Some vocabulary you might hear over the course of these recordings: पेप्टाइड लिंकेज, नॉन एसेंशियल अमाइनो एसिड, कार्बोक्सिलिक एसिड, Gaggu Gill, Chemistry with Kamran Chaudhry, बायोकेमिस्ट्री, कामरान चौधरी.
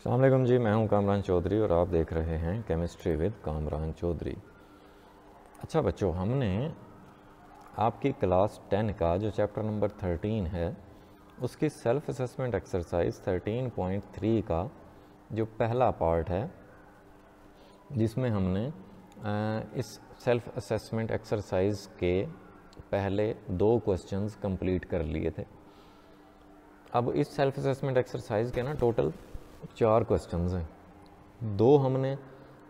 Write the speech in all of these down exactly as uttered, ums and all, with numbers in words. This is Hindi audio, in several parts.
अस्सलाम वालेकुम जी, मैं हूं कामरान चौधरी और आप देख रहे हैं केमिस्ट्री विद कामरान चौधरी। अच्छा बच्चों, हमने आपकी क्लास टेन का जो चैप्टर नंबर थर्टीन है उसकी self assessment exercise thirteen point three का जो पहला पार्ट है, जिसमें हमने इस सेल्फ असेसमेंट एक्सरसाइज के पहले दो क्वेश्चंस कंप्लीट कर लिए थे। अब इस सेल्फ असेसमेंट एक्सरसाइज के ना टोटल चार क्वेश्चंस हैं। दो हमने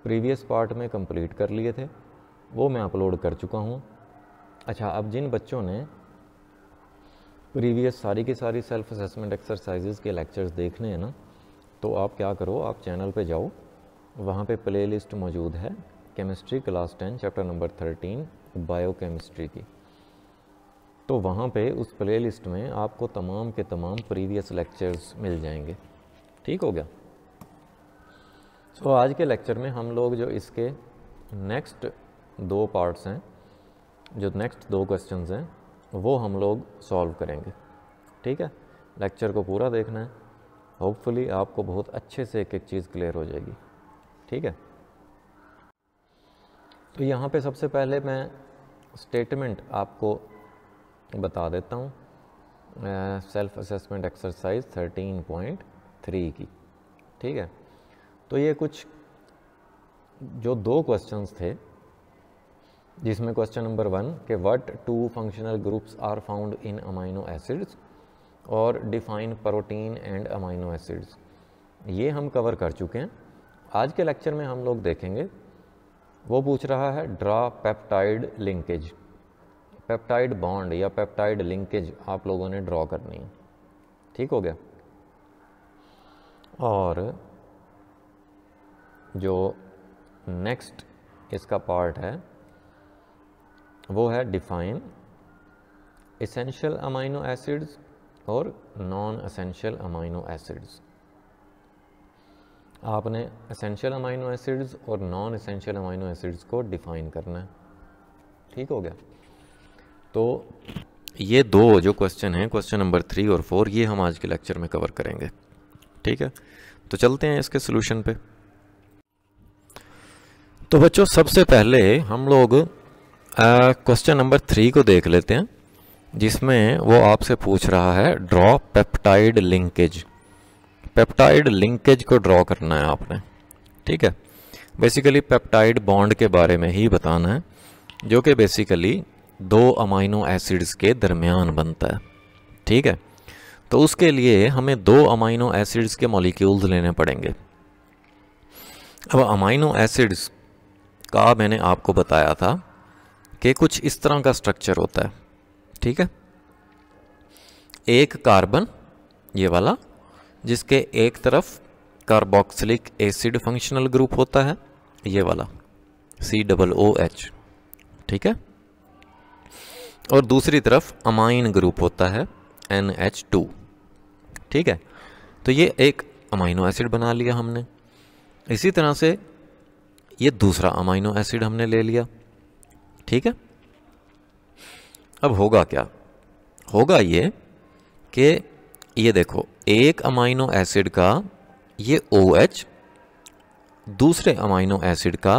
प्रीवियस पार्ट में कंप्लीट कर लिए थे, वो मैं अपलोड कर चुका हूँ। अच्छा, अब जिन बच्चों ने प्रीवियस सारी की सारी सेल्फ असेसमेंट एक्सरसाइजेस के लेक्चर्स देखने हैं ना, तो आप क्या करो, आप चैनल पे जाओ, वहाँ पे प्लेलिस्ट मौजूद है chemistry class ten chapter number thirteen बायोकेमिस्ट्री की। तो वहाँ पे उस प्लेलिस्ट में आपको तमाम के तमाम प्रीवियस लेक्चर्स मिल जाएंगे। ठीक हो गया। तो आज के लेक्चर में हम लोग जो इसके नेक्स्ट दो पार्ट्स हैं, जो नेक्स्ट दो क्वेश्चंस हैं, वो हम लोग सॉल्व करेंगे। ठीक है, लेक्चर को पूरा देखना है, होपफुली आपको बहुत अच्छे से एक एक चीज़ क्लियर हो जाएगी। ठीक है, तो यहाँ पे सबसे पहले मैं स्टेटमेंट आपको बता देता हूँ self assessment exercise thirteen point three की। ठीक है, तो ये कुछ जो दो क्वेश्चंस थे, जिसमें क्वेश्चन नंबर वन के what two functional groups are found in amino acids और define protein and amino acids, ये हम कवर कर चुके हैं। आज के लेक्चर में हम लोग देखेंगे, वो पूछ रहा है draw पेप्टाइड लिंकेज, peptide bond या पेप्टाइड लिंकेज आप लोगों ने ड्रॉ करनी है। ठीक हो गया। और जो नेक्स्ट इसका पार्ट है वो है डिफाइन एसेंशियल अमाइनो एसिड्स और नॉन एसेंशियल अमाइनो एसिड्स। आपने एसेंशियल अमाइनो एसिड्स और नॉन एसेंशियल अमाइनो एसिड्स को डिफाइन करना है। ठीक हो गया। तो ये दो जो क्वेश्चन हैं, क्वेश्चन नंबर थ्री और फोर, ये हम आज के लेक्चर में कवर करेंगे। ठीक है, तो चलते हैं इसके सॉल्यूशन पे। तो बच्चों, सबसे पहले हम लोग क्वेश्चन नंबर थ्री को देख लेते हैं, जिसमें वो आपसे पूछ रहा है draw पेप्टाइड लिंकेज। पेप्टाइड लिंकेज को ड्रॉ करना है आपने। ठीक है, बेसिकली पेप्टाइड बॉन्ड के बारे में ही बताना है, जो कि बेसिकली दो अमाइनो एसिड्स के दरमियान बनता है। ठीक है, तो उसके लिए हमें दो अमाइनो एसिड्स के मॉलिक्यूल्स लेने पड़ेंगे। अब अमाइनो एसिड्स का मैंने आपको बताया था कि कुछ इस तरह का स्ट्रक्चर होता है। ठीक है, एक कार्बन, ये वाला, जिसके एक तरफ कार्बोक्सिलिक एसिड फंक्शनल ग्रुप होता है, ये वाला सी डबल ओ एच। ठीक है, और दूसरी तरफ अमाइन ग्रुप होता है एन एच टू। ठीक है, तो ये एक अमाइनो एसिड बना लिया हमने। इसी तरह से ये दूसरा अमाइनो एसिड हमने ले लिया। ठीक है, अब होगा क्या, होगा ये कि ये देखो, एक अमाइनो एसिड का ये OH, दूसरे अमाइनो एसिड का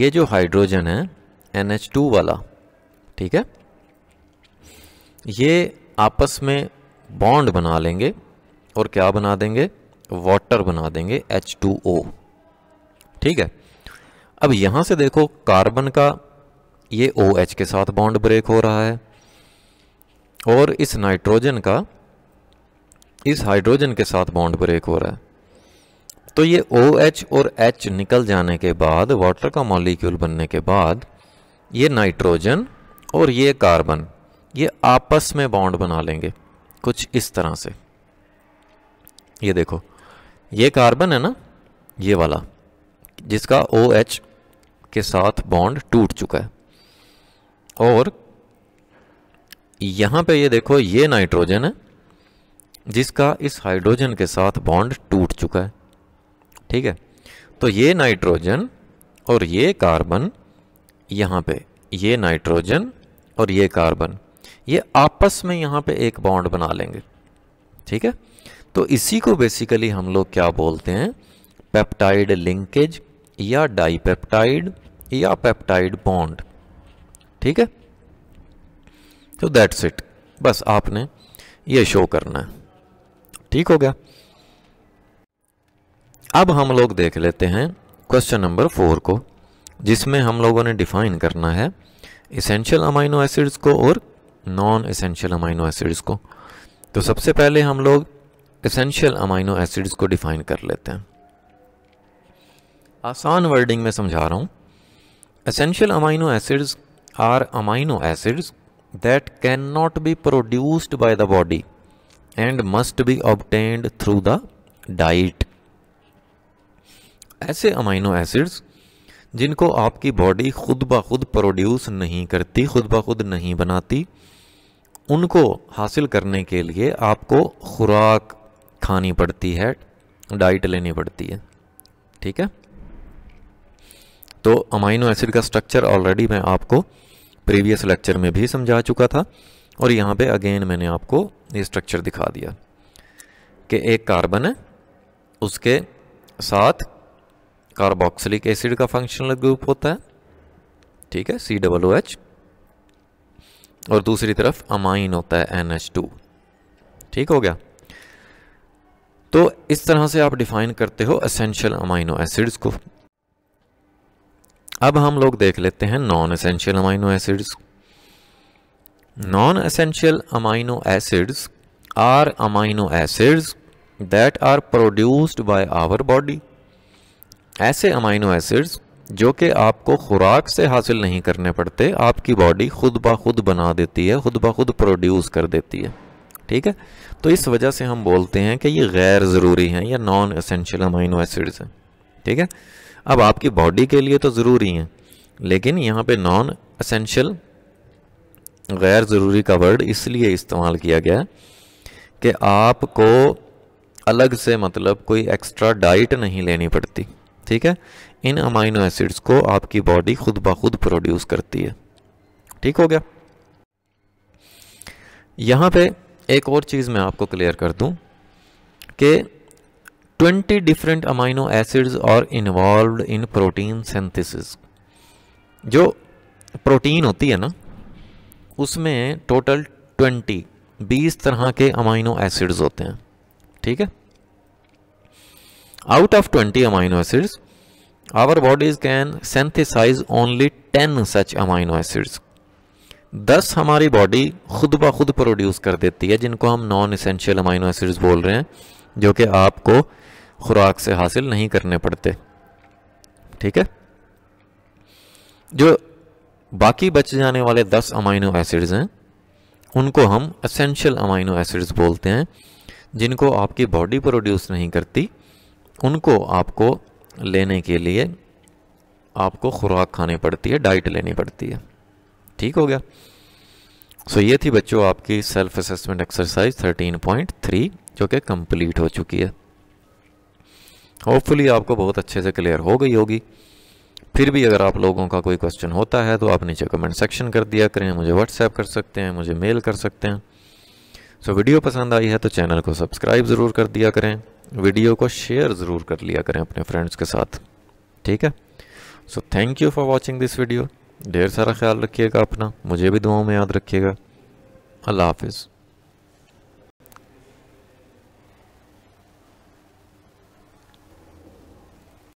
ये जो हाइड्रोजन है एन एच टू वाला, ठीक है, ये आपस में बॉन्ड बना लेंगे और क्या बना देंगे, वाटर बना देंगे एच टू ओ। ठीक है, अब यहाँ से देखो, कार्बन का ये OH के साथ बॉन्ड ब्रेक हो रहा है और इस नाइट्रोजन का इस हाइड्रोजन के साथ बॉन्ड ब्रेक हो रहा है। तो ये OH और H निकल जाने के बाद, वाटर का मॉलिक्यूल बनने के बाद, ये नाइट्रोजन और ये कार्बन ये आपस में बॉन्ड बना लेंगे कुछ इस तरह से। ये देखो, ये कार्बन है ना, ये वाला, जिसका OH के साथ बॉन्ड टूट चुका है, और यहाँ पे ये देखो, ये नाइट्रोजन है जिसका इस हाइड्रोजन के साथ बॉन्ड टूट चुका है। ठीक है, तो ये नाइट्रोजन और ये कार्बन, यहाँ पे ये नाइट्रोजन और ये कार्बन ये आपस में यहाँ पे एक बॉन्ड बना लेंगे। ठीक है, तो इसी को बेसिकली हम लोग क्या बोलते हैं, पेप्टाइड लिंकेज या डाईपेप्टाइड या पेप्टाइड बॉन्ड। ठीक है, तो दैट्स इट, बस आपने ये शो करना है। ठीक हो गया। अब हम लोग देख लेते हैं क्वेश्चन नंबर फोर को, जिसमें हम लोगों ने डिफाइन करना है एसेंशियल अमाइनो एसिड्स को और नॉन एसेंशियल अमाइनो एसिड्स को। तो सबसे पहले हम लोग एसेंशियल अमाइनो एसिड्स को डिफाइन कर लेते हैं। आसान वर्डिंग में समझा रहा हूँ। Essential amino acids are amino acids that cannot be produced by the body and must be obtained through the diet। ऐसे अमाइनो एसिड्स जिनको आपकी बॉडी खुद ब खुद प्रोड्यूस नहीं करती, खुद ब खुद नहीं बनाती, उनको हासिल करने के लिए आपको खुराक खानी पड़ती है, डाइट लेनी पड़ती है। ठीक है, तो अमाइनो एसिड का स्ट्रक्चर ऑलरेडी मैं आपको प्रीवियस लेक्चर में भी समझा चुका था, और यहाँ पे अगेन मैंने आपको ये स्ट्रक्चर दिखा दिया कि एक कार्बन है, उसके साथ कार्बोक्सिलिक एसिड का फंक्शनल ग्रुप होता है, ठीक है, सी डबल ओ एच, और दूसरी तरफ अमाइन होता है एन एच टू। ठीक हो गया। तो इस तरह से आप डिफाइन करते हो एसेंशियल अमाइनो एसिड्स को। अब हम लोग देख लेते हैं non essential amino acids. Non essential amino acids are amino acids that are produced by our body. ऐसे अमाइनो एसिड्स जो कि आपको खुराक से हासिल नहीं करने पड़ते, आपकी बॉडी खुद ब खुद बना देती है, खुद ब खुद प्रोड्यूस कर देती है। ठीक है, तो इस वजह से हम बोलते हैं कि ये गैर ज़रूरी हैं या नॉन एसेंशियल अमाइनो एसिड्स हैं। ठीक है, अब आपकी बॉडी के लिए तो ज़रूरी हैं, लेकिन यहाँ पे नॉन एसेंशियल, गैर ज़रूरी का वर्ड इसलिए इस्तेमाल किया गया है कि आपको अलग से, मतलब कोई एक्स्ट्रा डाइट नहीं लेनी पड़ती। ठीक है, इन अमाइनो एसिड्स को आपकी बॉडी खुद ब खुद प्रोड्यूस करती है। ठीक हो गया। यहाँ पे एक और चीज़ मैं आपको क्लियर कर दूँ कि ट्वेंटी डिफरेंट अमाइनो एसिड्स और इन्वॉल्व्ड इन प्रोटीन सिंथेसिस। जो प्रोटीन होती है ना, उसमें टोटल ट्वेंटी बीस तरह के अमाइनो एसिड्स होते हैं। ठीक है, out of twenty amino acids our bodies can synthesize only ten such amino acids. दस हमारी बॉडी खुद ब खुद प्रोड्यूस कर देती है, जिनको हम नॉन एसेंशियल अमाइनो एसिड्स बोल रहे हैं, जो कि आपको खुराक से हासिल नहीं करने पड़ते। ठीक है, जो बाकी बच जाने वाले दस अमाइनो एसिड्स हैं, उनको हम एसेंशियल अमाइनो एसिड्स बोलते हैं, जिनको आपकी बॉडी प्रोड्यूस नहीं करती, उनको आपको लेने के लिए आपको खुराक खानी पड़ती है, डाइट लेनी पड़ती है। ठीक हो गया। सो so, ये थी बच्चों आपकी self assessment exercise thirteen point three, जो कि कंप्लीट हो चुकी है। होपफुली आपको बहुत अच्छे से क्लियर हो गई होगी। फिर भी अगर आप लोगों का कोई क्वेश्चन होता है तो आप नीचे कमेंट सेक्शन कर दिया करें, मुझे व्हाट्सएप कर सकते हैं, मुझे मेल कर सकते हैं। सो so, वीडियो पसंद आई है तो चैनल को सब्सक्राइब ज़रूर कर दिया करें, वीडियो को शेयर ज़रूर कर लिया करें अपने फ्रेंड्स के साथ। ठीक है, so thank you for watching this video. ढेर सारा ख्याल रखिएगा अपना, मुझे भी दुआओं में याद रखिएगा। अल्लाह हाफिज़।